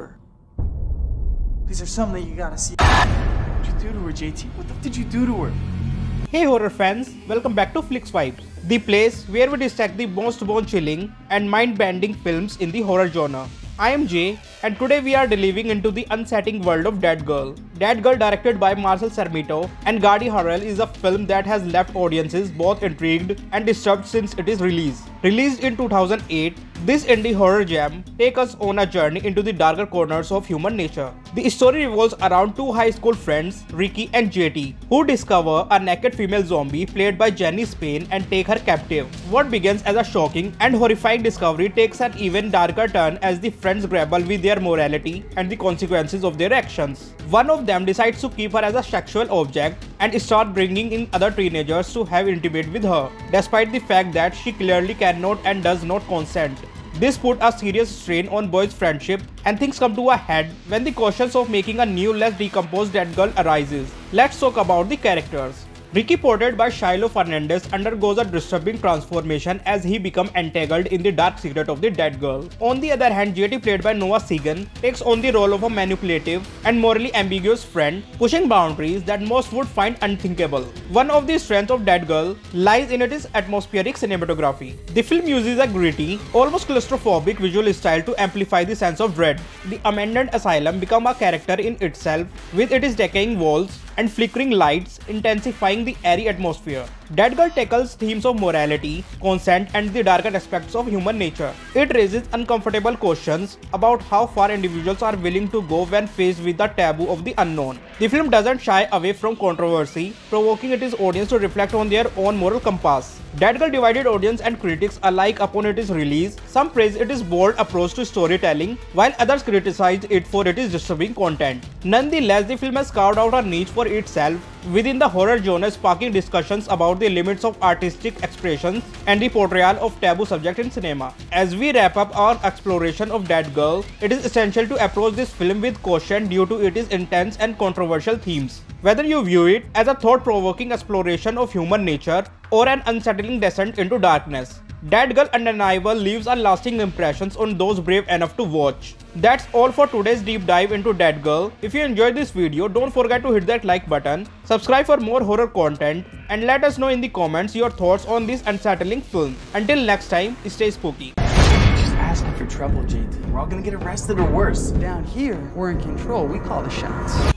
deeper. These are something you gotta see. What did you do to her, JT? What did you do to her? Hey horror fans, welcome back to Flix Vibes, the place where we dissect the most bone-chilling and mind-bending films in the horror genre. I am Jay, and today we are delving into the unsettling world of Deadgirl. Deadgirl, directed by Marcel Sarmiento and Gadi Harel, is a film that has left audiences both intrigued and disturbed since it is released. Released in 2008, this indie horror gem takes us on a journey into the darker corners of human nature. The story revolves around two high school friends, Ricky and JT, who discover a naked female zombie played by Jenny Spain and take her captive. What begins as a shocking and horrifying discovery takes an even darker turn as the friends grapple with their morality and the consequences of their actions. One of them decides to keep her as a sexual object and start bringing in other teenagers to have intimate with her, despite the fact that she clearly cannot and does not consent. This put a serious strain on boys' friendship, and things come to a head when the questions of making a new, less decomposed Deadgirl arises. Let's talk about the characters. Ricky, portrayed by Shiloh Fernandez, undergoes a disturbing transformation as he becomes entangled in the dark secret of the Deadgirl. On the other hand, JT, played by Noah Segan, takes on the role of a manipulative and morally ambiguous friend, pushing boundaries that most would find unthinkable. One of the strengths of Deadgirl lies in its atmospheric cinematography. The film uses a gritty, almost claustrophobic visual style to amplify the sense of dread. The abandoned asylum becomes a character in itself, with its decaying walls and flickering lights intensifying the eerie atmosphere. Deadgirl tackles themes of morality, consent, and the darker aspects of human nature. It raises uncomfortable questions about how far individuals are willing to go when faced with the taboo of the unknown. The film doesn't shy away from controversy, provoking its audience to reflect on their own moral compass. Deadgirl divided audience and critics alike upon its release. Some praise its bold approach to storytelling, while others criticized it for its disturbing content. Nonetheless, the film has carved out a niche for itself within the horror genre, sparking discussions about the limits of artistic expressions and the portrayal of taboo subjects in cinema. As we wrap up our exploration of Deadgirl, it is essential to approach this film with caution due to its intense and controversial themes. Whether you view it as a thought-provoking exploration of human nature or an unsettling descent into darkness, Deadgirl undeniably leaves a lasting impression on those brave enough to watch. That's all for today's deep dive into Deadgirl. If you enjoyed this video, don't forget to hit that like button, subscribe for more horror content, and let us know in the comments your thoughts on this unsettling film. Until next time, stay spooky. Just asking for trouble, JT. We're all gonna get arrested or worse. Down here, we're in control. We call the shots.